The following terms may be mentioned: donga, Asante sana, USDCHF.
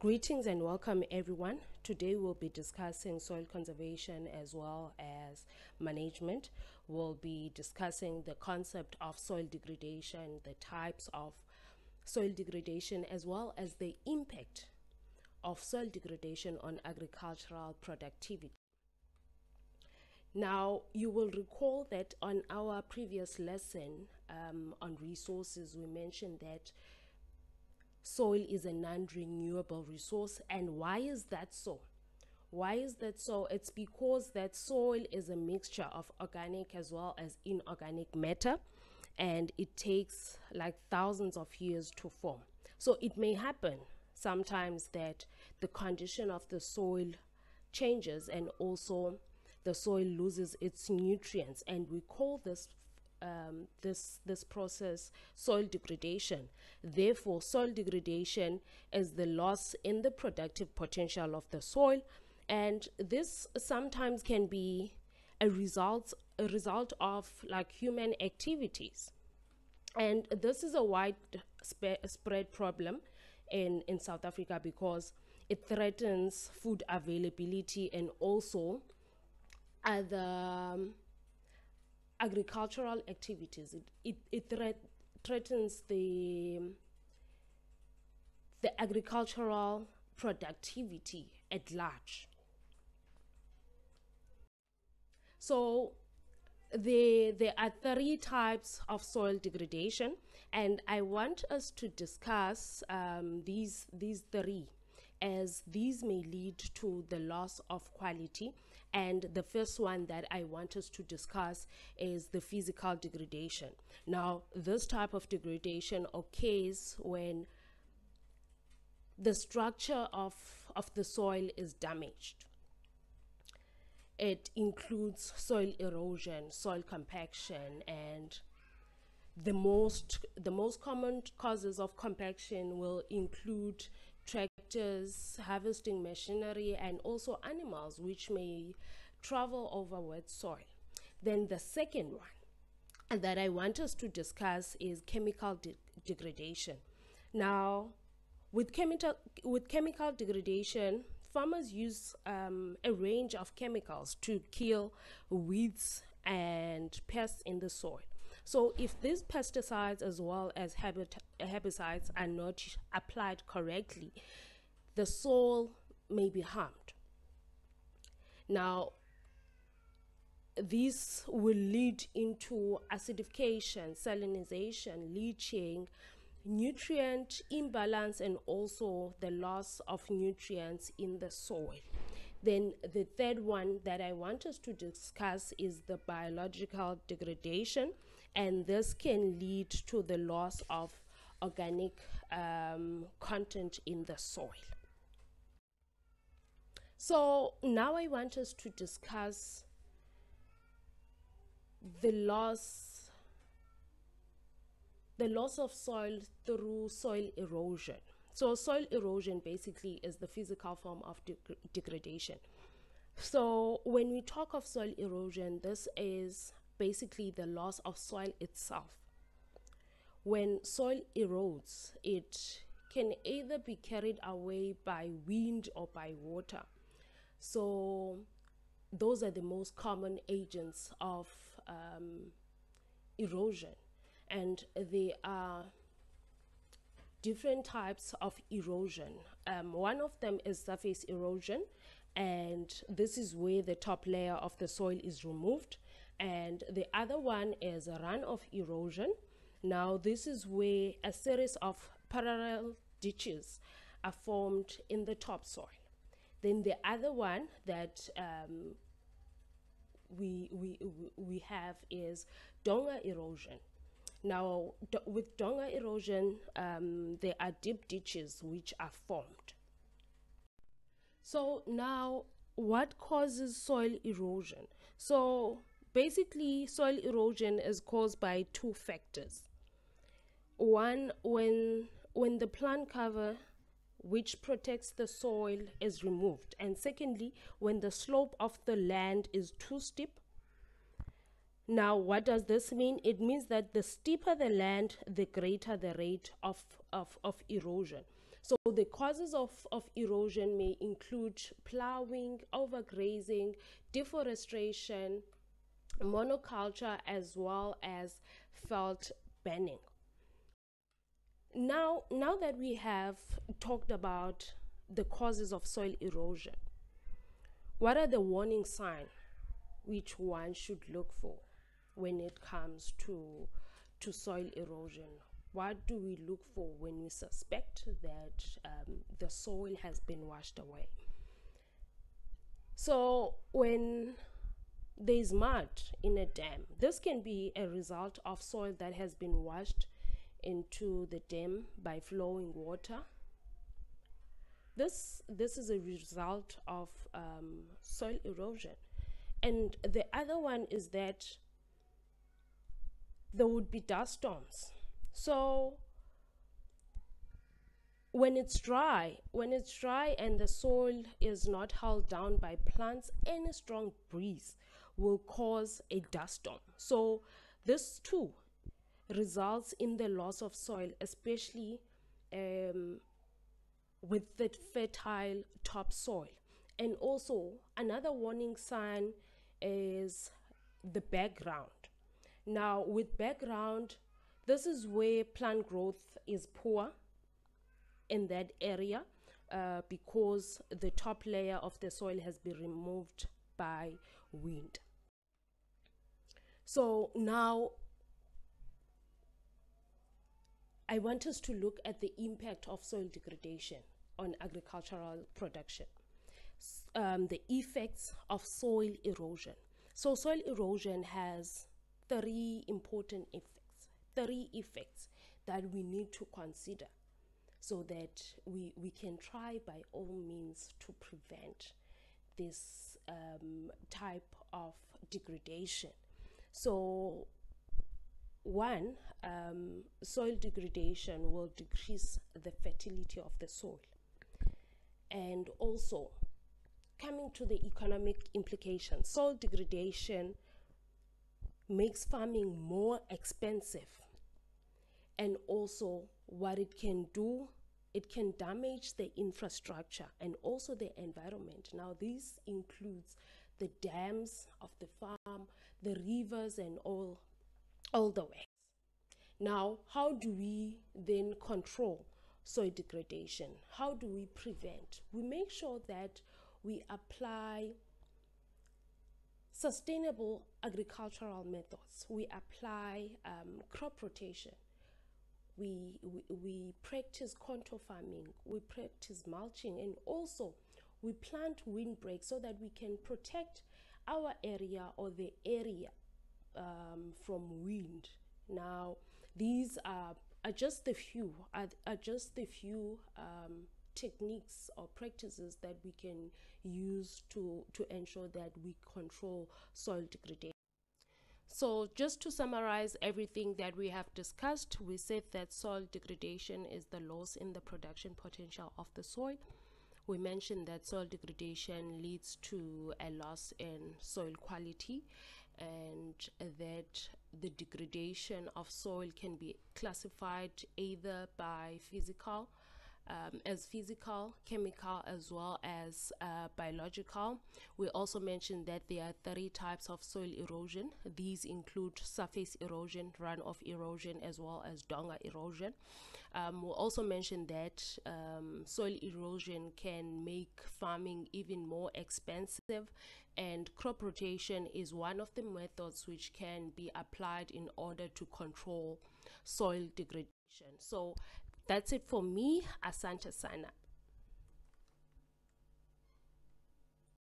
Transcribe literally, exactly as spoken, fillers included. Greetings and welcome everyone. Today we'll be discussing soil conservation as well as management. We'll be discussing the concept of soil degradation, the types of soil degradation, as well as the impact of soil degradation on agricultural productivity. Now, you will recall that on our previous lesson um, on resources, we mentioned that soil is a non-renewable resource. And why is that so? Why is that so? It's because that soil is a mixture of organic as well as inorganic matter, and it takes like thousands of years to form. So it may happen sometimes that the condition of the soil changes, and also the soil loses its nutrients, and we call this Um, this this process soil degradation. Therefore, soil degradation is the loss in the productive potential of the soil, and this sometimes can be a result a result of like human activities. And this is a wide spread problem in in South Africa because it threatens food availability and also other um, agricultural activities. It it, it threat, threatens the the agricultural productivity at large. So there there are three types of soil degradation, and I want us to discuss um, these these three, as these may lead to the loss of quality. And the first one that I want us to discuss is the physical degradation. Now, this type of degradation occurs when the structure of, of the soil is damaged. It includes soil erosion, soil compaction, and the most, the most common causes of compaction will include tractors, harvesting machinery, and also animals which may travel over wet soil. Then the second one that I want us to discuss is chemical de degradation. Now, with chemical with chemical degradation, farmers use um, a range of chemicals to kill weeds and pests in the soil. So if these pesticides as well as herbicides are not applied correctly, the soil may be harmed. Now, this will lead into acidification, salinization, leaching, nutrient imbalance, and also the loss of nutrients in the soil. Then the third one that I want us to discuss is the biological degradation, and this can lead to the loss of organic um, content in the soil. So now I want us to discuss the loss, the loss of soil through soil erosion. So soil erosion basically is the physical form of de degradation. So when we talk of soil erosion, this is basically the loss of soil itself. When soil erodes, it can either be carried away by wind or by water. So those are the most common agents of um, erosion, and they are different types of erosion. Um, one of them is surface erosion, and this is where the top layer of the soil is removed. And the other one is runoff erosion. Now, this is where a series of parallel ditches are formed in the topsoil. Then the other one that um, we, we, we have is donga erosion. Now, do with donga erosion, um, there are deep ditches which are formed. So now, what causes soil erosion? So basically, soil erosion is caused by two factors. One, when, when the plant cover, which protects the soil, is removed. And secondly, when the slope of the land is too steep. Now, what does this mean? It means that the steeper the land, the greater the rate of, of, of erosion. So the causes of, of erosion may include plowing, overgrazing, deforestation, monoculture, as well as felt burning. Now, now that we have talked about the causes of soil erosion, what are the warning signs which one should look for when it comes to, to soil erosion? What do we look for when we suspect that um, the soil has been washed away? So when there is mud in a dam, this can be a result of soil that has been washed into the dam by flowing water. This, this is a result of um, soil erosion. And the other one is that there would be dust storms. So when it's dry, when it's dry and the soil is not held down by plants, any strong breeze will cause a dust storm. So this too results in the loss of soil, especially um, with the fertile topsoil. And also another warning sign is the background. Now with background, this is where plant growth is poor in that area uh, because the top layer of the soil has been removed by wind. So now I want us to look at the impact of soil degradation on agricultural production, um, the effects of soil erosion. So soil erosion has three important effects. Three effects that we need to consider so that we, we can try by all means to prevent this um, type of degradation. So one, um, soil degradation will decrease the fertility of the soil. And also, coming to the economic implications, soil degradation makes farming more expensive, and also what it can do, it can damage the infrastructure and also the environment. Now this includes the dams of the farm, the rivers, and all all the way. Now how do we then control soil degradation? How do we prevent? We make sure that we apply sustainable agricultural methods. We apply um, crop rotation. We, we, we practice contour farming. We practice mulching. And also, we plant windbreaks so that we can protect our area or the area um, from wind. Now, these are, are just the few, are, are just the few um, techniques or practices that we can use to to ensure that we control soil degradation. So just to summarize everything that we have discussed, we said that soil degradation is the loss in the production potential of the soil. We mentioned that soil degradation leads to a loss in soil quality, and that the degradation of soil can be classified either by physical Um, as physical, chemical, as well as uh, biological. We also mentioned that there are three types of soil erosion. These include surface erosion, runoff erosion, as well as donga erosion. Um, we also mentioned that um, soil erosion can make farming even more expensive, and crop rotation is one of the methods which can be applied in order to control soil degradation. So that's it for me. Asante sana.